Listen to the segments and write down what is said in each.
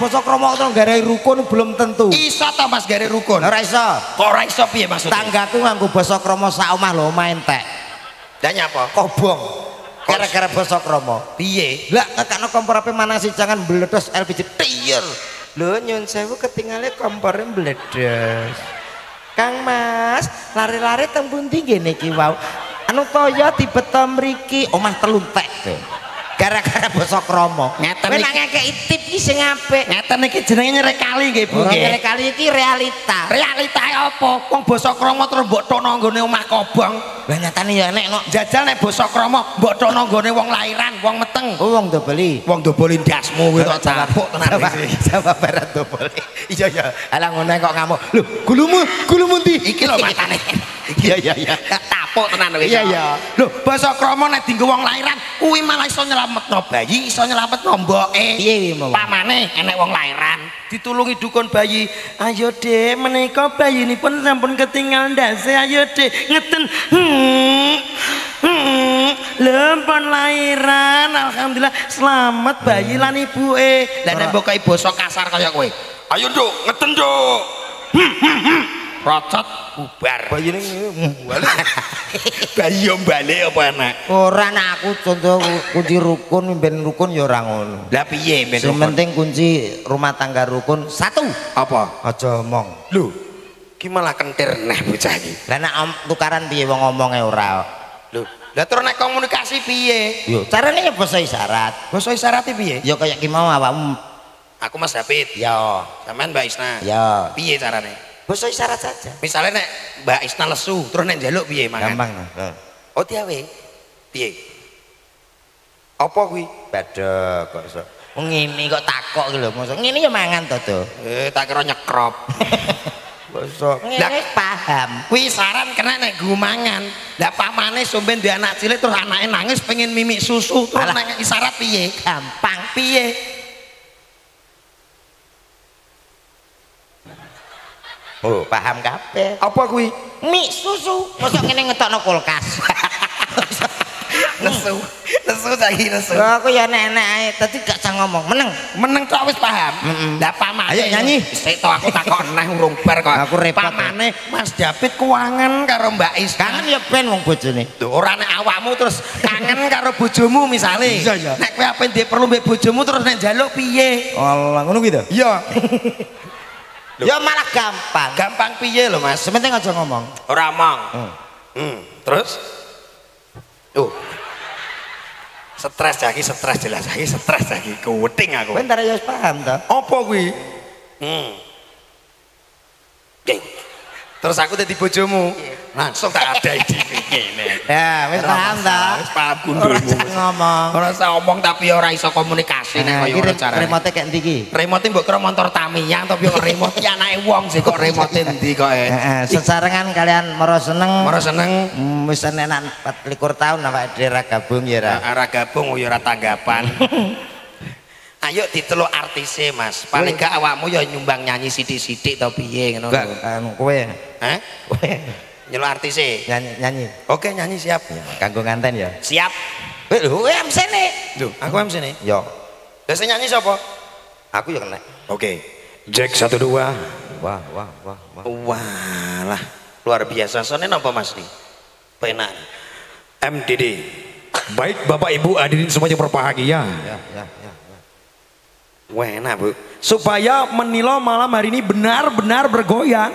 Bosok kromo itu garai rukun belum tentu. Iso ta Mas garai rukun? Ora iso. Kok ora iso piye maksudnya? Tanggaku nganggo basa kromo sak omah lho omah entek. Lah nyapa? Kobong. Gara-gara basa kromo. Piye? Lah kakakno kompor ape manasi jangan meledos LPG tiyer. Lho nyun sewu ketingale kompore meledos. Kang Mas, lari-lari teng pundi ngene iki wau. Anu toya dibeto mriki omah teluntek. Gara-gara bosok kromo ngeten iki ngekek tip iki sing apik ngeten iki jenenge nyerek kali nggih Bu nggih nyerek kali iki realita realitae apa wong bosok kromo terus mbok tono nggone omah kobong lha nyatane ya enek kok jajal nek bosok kromo mbok tono nggone wong lairan wong meteng wong dobeli ndasmu kuwi tok capuk tenan iki Jawa Barat dobeli iya ya ala ngono kok kamu lho gulumu ndi iki lho matane iya tapuk tenan kowe iya ya lho bosok kromo nek dienggo wong lairan kuwi malah iso nyelametno bayi iso nyelametno mboke piye pamane enek wong lairan ditulungi dukun bayi ayo Dek menika bayinipun sampun ketinggal ndase ayo Dek ngeten lempon lairan alhamdulillah selamat bayi lan ibuke lha nek mbok kaya basa kasar kaya kowe ayo Nduk ngeten Nduk rocot bubar bayine bayi yo bali apa enak ora nek aku contoh kunci rukun mimben rukun ya ora ngono lha piye mimben rukun penting kunci rumah tangga rukun satu apa aja omong lho ki malah kentir neh bocah iki lha nek tukaran piye wong omonge ora lho lha terus nek komunikasi piye yo carane ya basa isyarat piye ya kaya ki mau awakmu aku Mas David ya sampean Mbak Isna ya piye carane basa isyarat saja. Misalnya nek Mbak Isna lesu, terus nek njaluk piye mangan? Gampang. Oh tiawe. Piye? Apa kuwi? Badhek kok iso. Wong ngene kok takok iki lho, mosok ngene ya mangan to, Dok. Tak kira nyekrop. Bosok. Lah paham. Kuwi saran kena nek nggo mangan. Lah pamane somben duwe anak cilik terus anake nangis pengen mimik susu, terus nek isyarat piye? Gampang piye? Oh, paham kabeh. Apa kuwi? Mik susu. Mosok ngene ngetokno kulkas. Nesu. Nesu saiki nesu. Lah aku ya enek-enek ae, dadi gak usah ngomong. Meneng. Meneng kok wis paham. Lah pamane. Ayo nyanyi. Sik to aku takon neh urung bar kok. Aku repot. Pamane Mas David kuangen karo Mbak Is. Kangen ya ben wong bojone. Lho ora nek awakmu terus kangen karo bojomu misale. Iya ya. Nek kowe ape ndek perlu mbek bojomu terus nek njaluk piye? Allah, ngono kuwi to? Iya. Ya malah gampang. Gampang piye lho Mas? Sementing aja ngomong. Ora omong. Terus? Stres lagi, stres jelas lagi, stres lagi. Kuweting aku. Bentar ya paham ta? Apa kuwi? Terus aku dadi bojomu. Langsung tak ada iki ngene. Ya, wis paham ta? Wis paham gundulmu. Ngomong. Ora usah omong tapi ora iso komunikasi nek kaya ngono carane. Remote kek ndi iki? Remote mbok kira montor Tamiya to piye remote iki anake wong sih kok remote ndi kok. Heeh, sesarengan kalian moro seneng. Moro seneng wis enak 24 tahun awake dhewe ra gabung ya ra. Ora gabung ya ora tanggapan. Ayo diteluk artise Mas paling gak awakmu ya nyumbang nyanyi sithik-sithik to piye ngono lho kowe heh kowe nyeluk artise nyanyi oke nyanyi siap kanggo nganten ya siap lho kowe MC ne lho aku MC ne yo lha sing nyanyi sapa aku ya nek oke Jack 1 2 wah walah luar biasa sone napa Mas iki penak MDD baik Bapak Ibu hadirin semuanya berbahagia ya. Wah enak Bu supaya menilo malam hari ini benar-benar bergoyang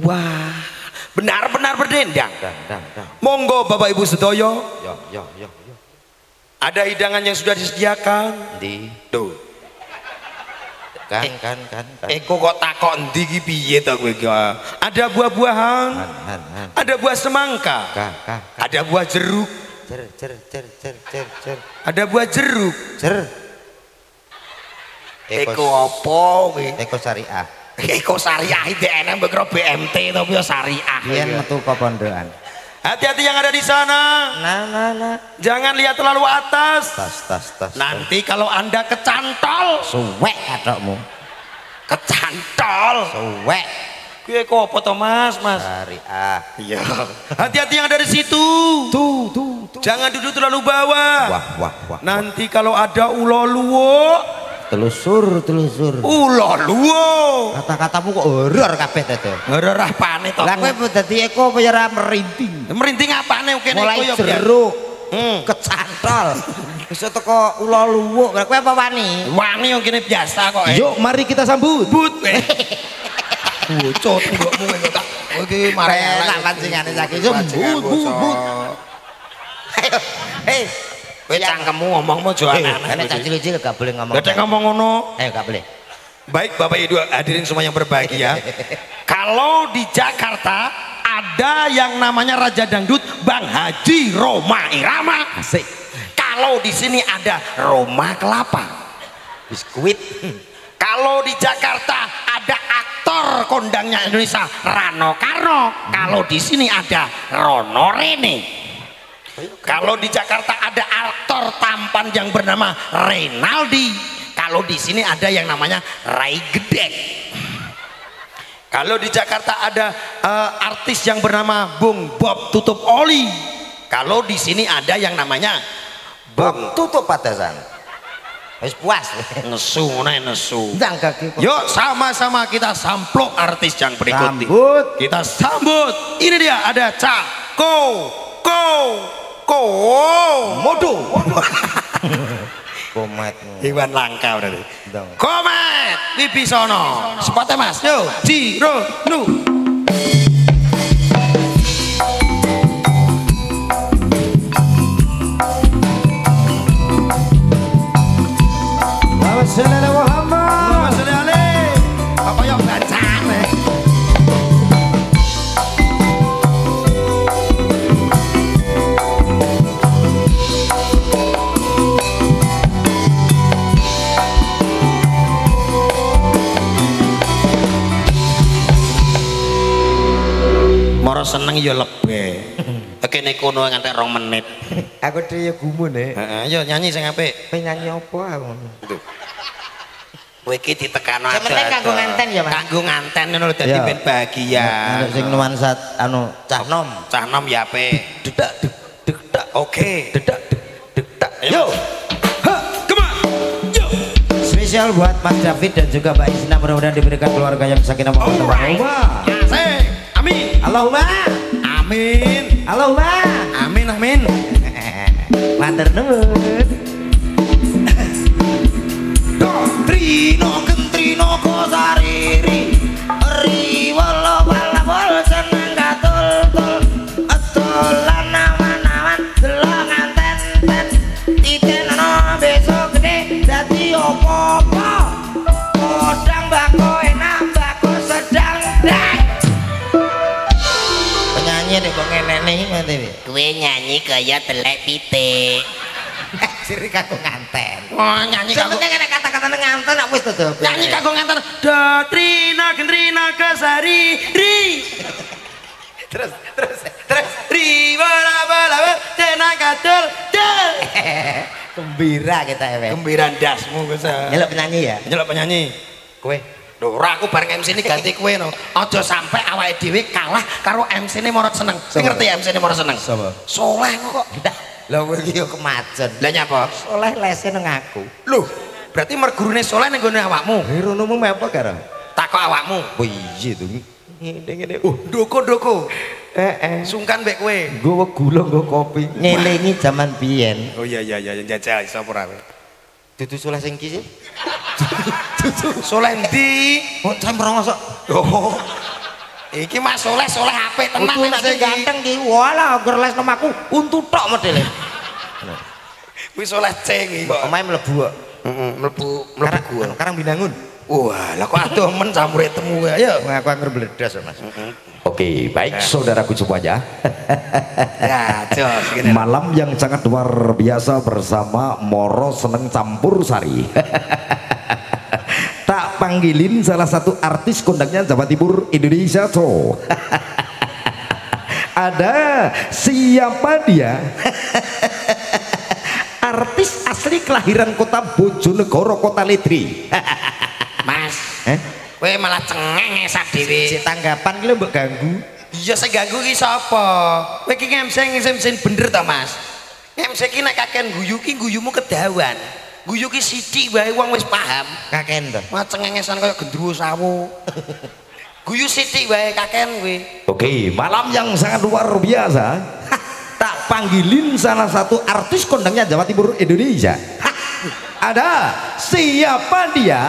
wah benar-benar berdendang monggo Bapak Ibu sedoyo ada hidangan yang sudah disediakan di tuh kan Eko kok takon ndi iki piye to kowe iki ada buah-buahan ada buah semangka ada buah jeruk ada buah jeruk Eko apa kuwi? Eko syariah. Eko syariah iki enak mbok karo BMT tapi yo syariah. Biyen metu ke pondokan. Hati-hati yang ada di sana. Jangan lihat terlalu atas. Tas. Nanti kalau Anda kecantol, suwek atokmu. Kecantol, suwek. Kuwi Eko apa to, Mas? Syariah. Iya. Hati-hati yang ada di situ. Tuh. Jangan duduk terlalu bawah. Wah. Nanti kalau ada uloluwo telusur uloluwo kata-katamu kok horor kabeh tadi horor apane to lah kowe dadi Eko apa ora merinting apane kene mulai jeruk kecantol bisa teko uloluwo kowe apa wani yang kene biasa kok yuk mari kita sambut bocot mbokmu kok iki mari tak pancingane saiki sambut ayo kowe cangkemmu ngomongmu aja aneh-aneh cah cilik-cilik gak boleh ngomong. Gak ngomong ngono. Ayo gak boleh. Baik Bapak Ibu hadirin semua yang berbahagia. Kalau di Jakarta ada yang namanya Raja Dangdut Bang Haji Rhoma Irama. Asik. Kalau di sini ada Rhoma Kelapa. Biskuit. Kalau di Jakarta ada aktor kondangnya Indonesia Rano Karno. Kalau di sini ada Rono Rene. Kalau di Jakarta ada aktor tampan yang bernama Reynaldi. Kalau di sini ada yang namanya Rai Gedek. Kalau di Jakarta ada artis yang bernama Bung Bob Tutup Oli. Kalau di sini ada yang namanya Bung Tutup Patasan. Wis puas. Nesu. Yuk sama-sama kita samplok artis yang berikutnya. Kita sambut. Ini dia ada Cak Komodo. Komet. Iwan langka berarti. Komet Wibisono. Sepate Mas. Yo, Jiro Nu. Wassallallahu Muhammad. Wassallallahu alaihi. Apa yo bacane? Moro seneng ya lebeh. Kene kono nganti 2 menit. Aku dhewe ya gumun e. Heeh, ya nyanyi sing apik. Kowe nyanyi apa aku? Lho. Kowe iki ditekano aja. Semeneng kanggo nganten ya, Mas. Kanggo nganten ngono dadi ben bahagia. Nek sing nuansa anu cah nom ya apik. Dedak. Oke. Dedak. Yo. Ha, come on. Yo. Spesial buat Mas David dan juga Mbak Isna, mudah-mudahan diberikan keluarga yang sakinah mawaddah warahmah. Amin. Allahumma amin. Allahumma amin. Matur nuwun. Trino kentrino kosariri ri wala seneng katol atolan awan delok nganten titen ana besok gede dadi opo-opo kodang bako enak bako sedang dah nyanyi kok ngeneni mate piye kuwi nyanyi kaya telek pitik ciri kanggo nganten oh nyanyi kanggo nek kata-kata nganten nek wis dadi nyanyi kanggo nganten Datrina Gendrina Kesari ri terus ri wala tenang katul del gembira kita ya gembira dasmu Gus nyeluk penyanyi ya kowe ora aku bareng MC ini ganti kowe no. Aja sampai awake dhewe kalah karo MC ini Morot seneng. Sing ngerti MC ini Morot seneng. Sapa? Soleh kok. Lah kowe iki yo kemacen. Lah nyapa? Soleh lese nang aku. Lho, berarti mergurune Soleh nang gone awakmu. Ronomu apa karo? Takok awakmu. Piye to? Ngene-ngene. Ndoko-ndoko. Sungkan mbek kowe. Nggo gula nggo kopi. Ngelingi jaman biyen. Oh iya jajal iso ora kowe. Dudu Soleh sing iki sih. Soleh ndi? Kok jam 2 sok. Lho. Iki Mas Soleh apik tenan nek sing ganteng iki. Walah gur les nomaku untu tok modele. Kuwi Soleh ceng iki. Omahe mlebu kok. Heeh, mlebu gua. Karang binangun. Wah, lah kok aduh men campure temu kok. Ya aku anggere bledas kok Mas. Oke, baik saudaraku semuanya. Malam yang sangat luar biasa bersama Moro Seneng Campur Sari. panggilin salah satu artis kondangnya Jawa Timur Indonesia so. Ada siapa dia? Artis asli kelahiran kota Bojonegoro, kota Ledri. Mas, kowe malah cengeng sak dhewe. Tanggapan ki lho mbok ganggu. Iya sing ganggu ki sapa? Kowe ki ngemseng bener to, Mas? Ngemseng ki nek kakean guyu ki guyumu kedawan. Guyu ki sithik wae wong wis paham. Kakean to. Malah cengengesan kaya gendruwo sawu. Guyu sithik wae kaken kowe. Oke, malam yang sangat luar biasa. Tak panggilin salah satu artis kondangnya Jawa Timur Indonesia. Ada siapa dia?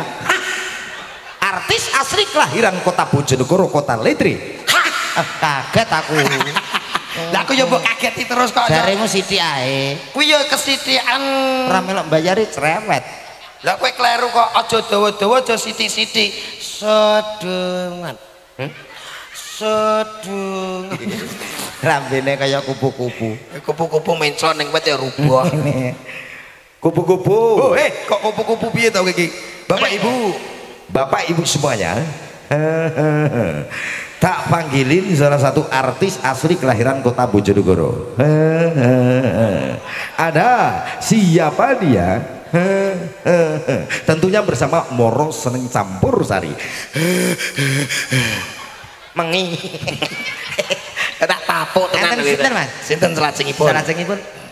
Artis asli kelahiran kota Bojonegoro, kota Ledri. Kaget aku. Lah aku yo mbok kageti terus kok. Jaremu sithik ae. Kuwi yo kesithikan. Ora melok mbayari cerewet. Lah kowe kleru kok, aja dawa-dawa, aja sithik-sithik. Sedungan. Sedungan. Rambene kaya kupu-kupu. Kupu-kupu mencon ning wit ya rubuh. Kupu-kupu. Oh, kok kupu-kupu piye to iki? Bapak Ibu semuanya. Tak panggilin salah satu artis asli kelahiran kota Bojonegoro. Ada siapa dia? Tentunya bersama Moro Seneng Campur Sari. Mengi. Tak tapuk tenan. Sinten Mas? Sinten selajengipun? Selajengipun